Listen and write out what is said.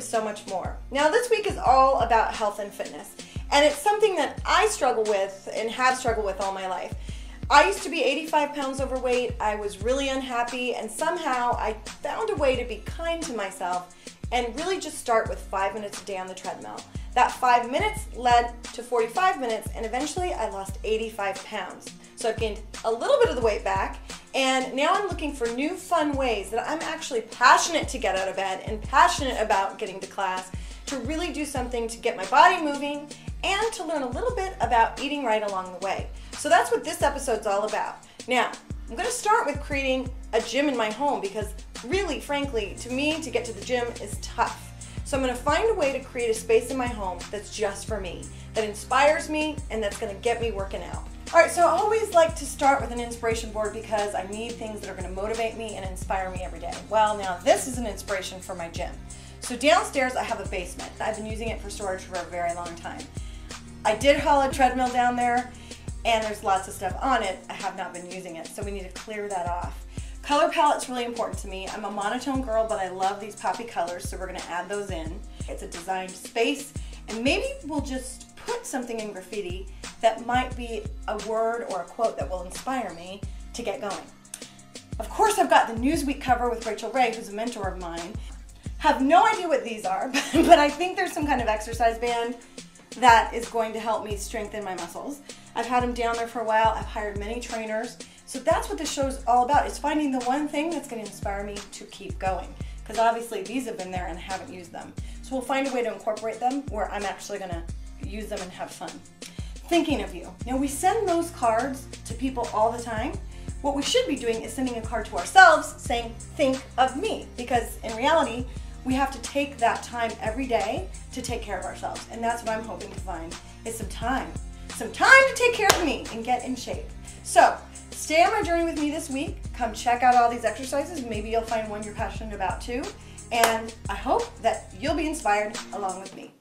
So much more. Now this week is all about health and fitness, and it's something that I struggle with and have struggled with all my life. I used to be 85 pounds overweight. I was really unhappy, and somehow I found a way to be kind to myself and really just start with 5 minutes a day on the treadmill. That 5 minutes led to 45 minutes, and eventually I lost 85 pounds. So I've gained a little bit of the weight back, and now I'm looking for new fun ways that I'm actually passionate to get out of bed and passionate about getting to class, to really do something to get my body moving and to learn a little bit about eating right along the way. So that's what this episode's all about. Now, I'm going to start with creating a gym in my home because really, frankly, to me, to get to the gym is tough. So I'm going to find a way to create a space in my home that's just for me, that inspires me, and that's going to get me working out. All right, so I always like to start with an inspiration board because I need things that are going to motivate me and inspire me every day. Well, now this is an inspiration for my gym. So downstairs I have a basement. I've been using it for storage for a very long time. I did haul a treadmill down there, and there's lots of stuff on it. I have not been using it, so we need to clear that off. Color palette's really important to me. I'm a monotone girl, but I love these poppy colors, so we're gonna add those in. It's a designed space, and maybe we'll just put something in graffiti that might be a word or a quote that will inspire me to get going. Of course, I've got the Newsweek cover with Rachel Ray, who's a mentor of mine. Have no idea what these are, but I think there's some kind of exercise band that is going to help me strengthen my muscles. I've had them down there for a while. I've hired many trainers. So that's what this show's all about, is finding the one thing that's going to inspire me to keep going. Because obviously these have been there and I haven't used them. So we'll find a way to incorporate them where I'm actually going to use them and have fun. Thinking of you. Now, we send those cards to people all the time. What we should be doing is sending a card to ourselves saying, think of me. Because in reality, we have to take that time every day to take care of ourselves. And that's what I'm hoping to find, is some time. Some time to take care of me and get in shape. So stay on my journey with me this week. Come check out all these exercises. Maybe you'll find one you're passionate about too. And I hope that you'll be inspired along with me.